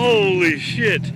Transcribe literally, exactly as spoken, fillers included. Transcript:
Holy shit.